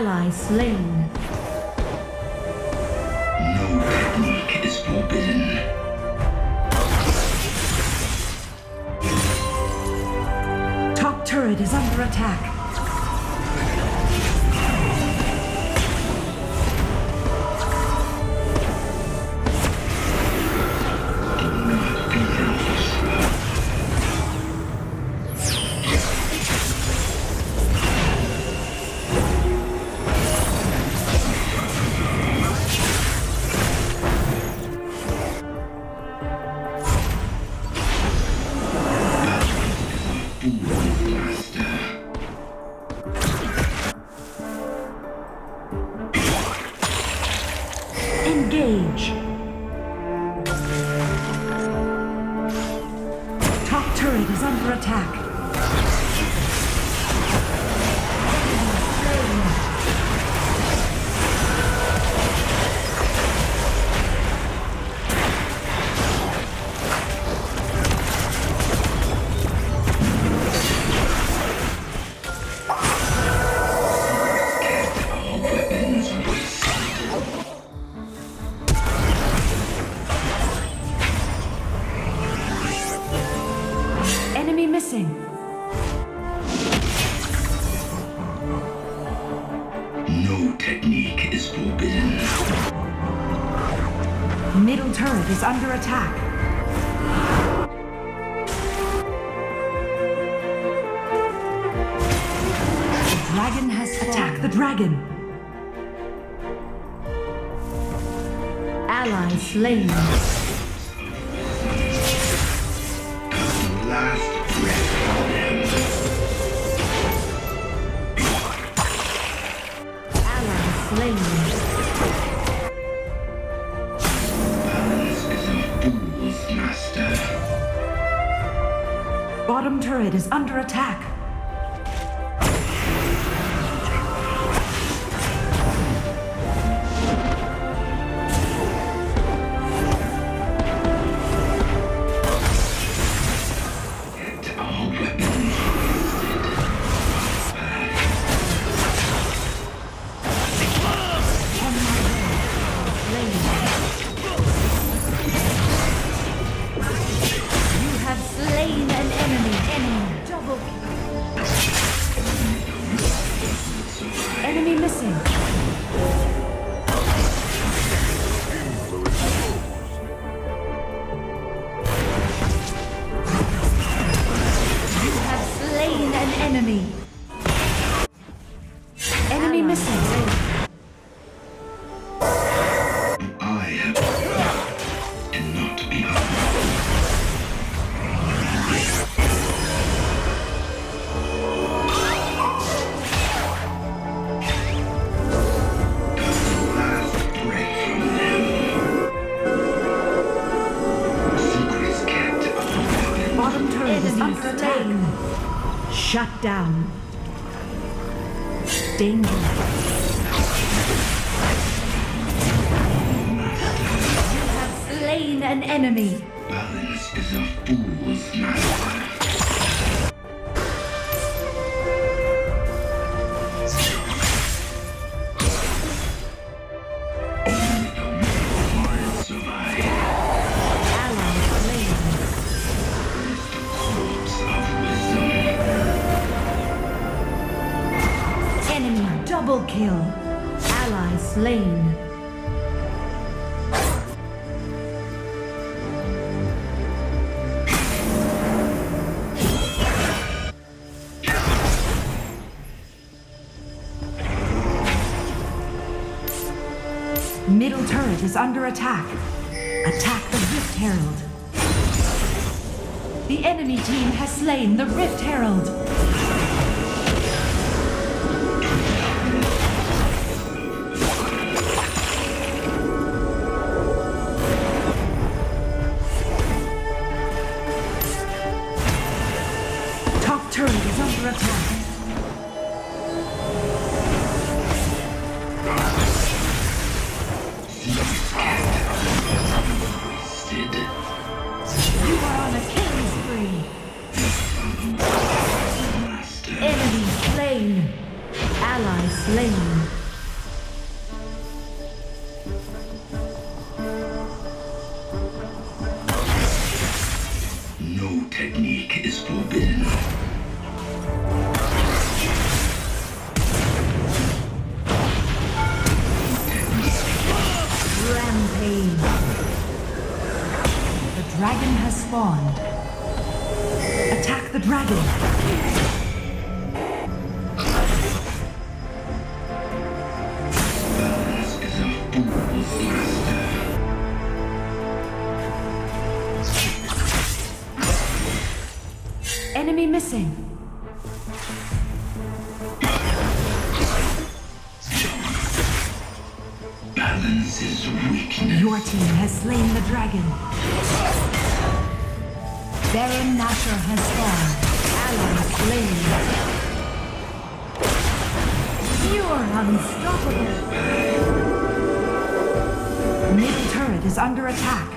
ally slain. No technique is forbidden. Top turret is under attack. Engage. Top turret is under attack. No technique is forbidden. Middle turret is under attack. The dragon has fallen. Attack the dragon. Ally slain. Bottom turret is under attack. Shut down. Danger. You have slain an enemy. Balance is a fool's master. Only the mortal survive. Ally slain. Corpse of wisdom. Double kill. Ally slain. Middle turret is under attack. Attack the Rift Herald. The enemy team has slain the Rift Herald. Enemy slain. Ally slain. Enemy missing. Balance is weakness. Your team has slain the dragon. Baron Nashor has fallen. Allies slain. You are unstoppable. Middle turret is under attack.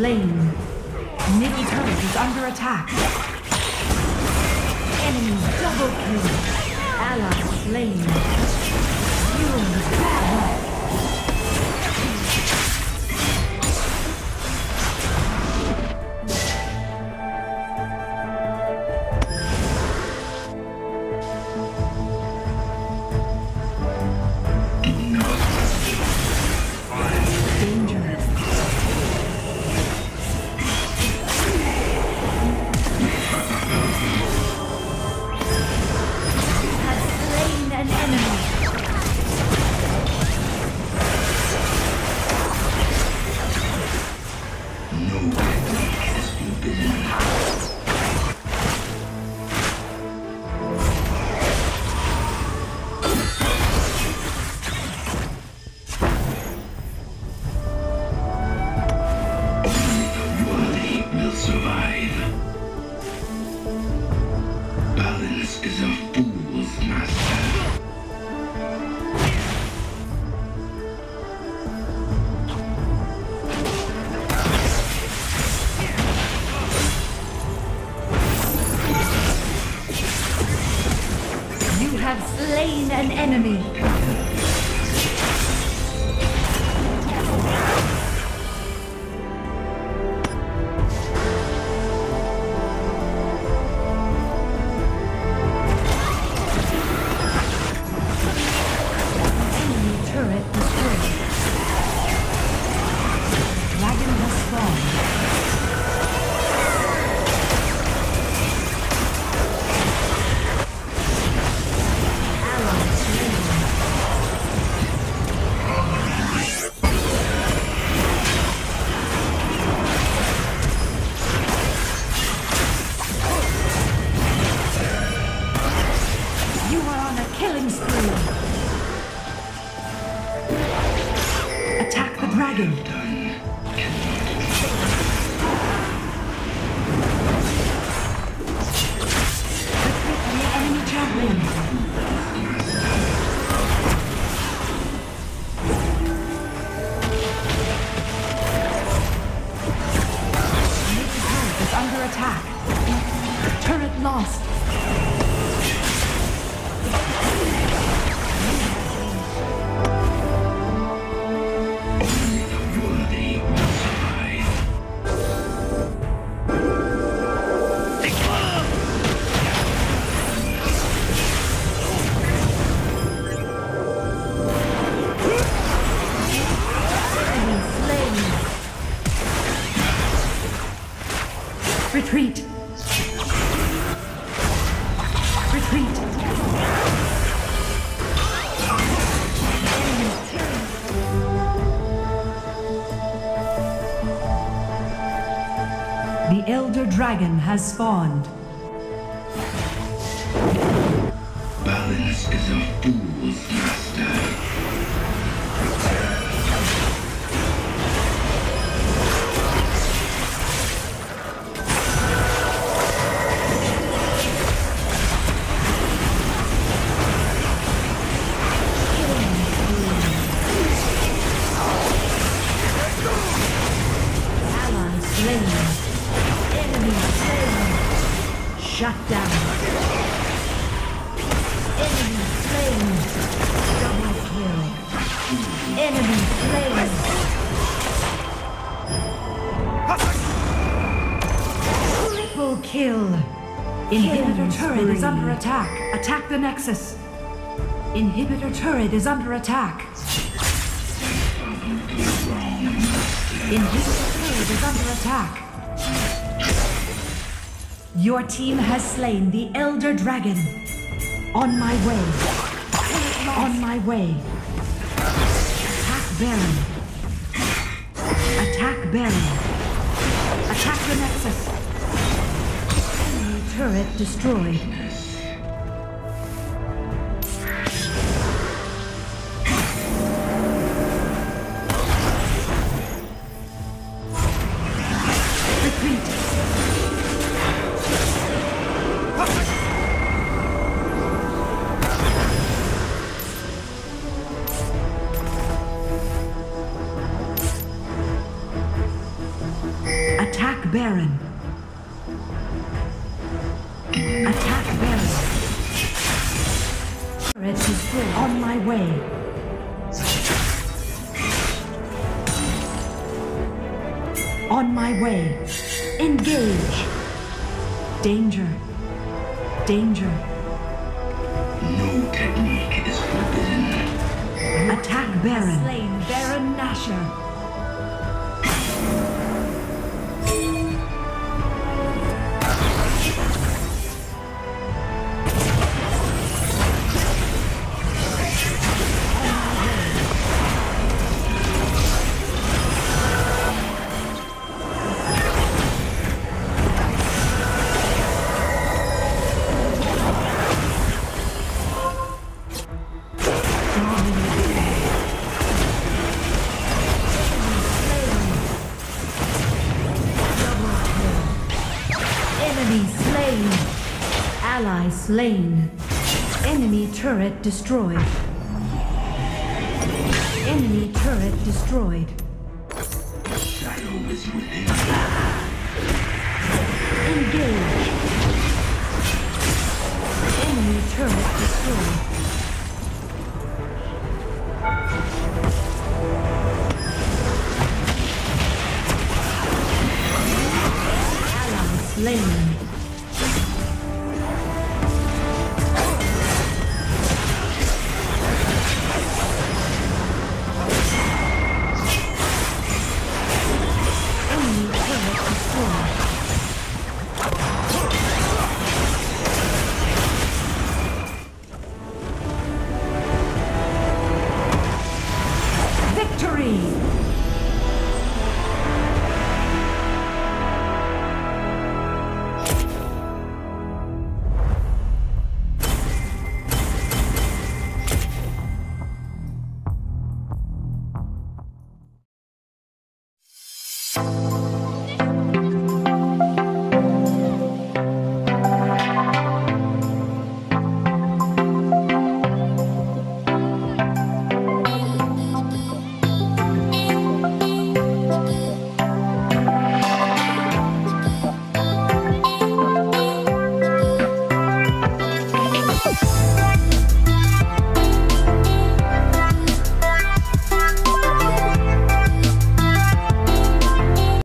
Slain. Middle turret is under attack. Enemy double kill. Ally slain. You are an enemy. Retreat! Retreat! The Elder Dragon has spawned. Balance is a fool's master. Shut down. Enemy slain. Double kill. Enemy slain. Triple kill. Inhibitor turret is under attack. Attack the Nexus. Inhibitor turret is under attack. Inhibitor turret is under attack. Your team has slain the Elder Dragon. On my way. On my way. Attack Baron. Attack Baron. Attack the Nexus. Turret destroyed. Retreat. Attack Baron. On my way. On my way. Engage. Danger. Danger. No technique is forbidden. Attack Baron. Slain Baron Nashor. Ally slain. Enemy turret destroyed. Enemy turret destroyed. The shadow is within. Engage. Enemy turret destroyed.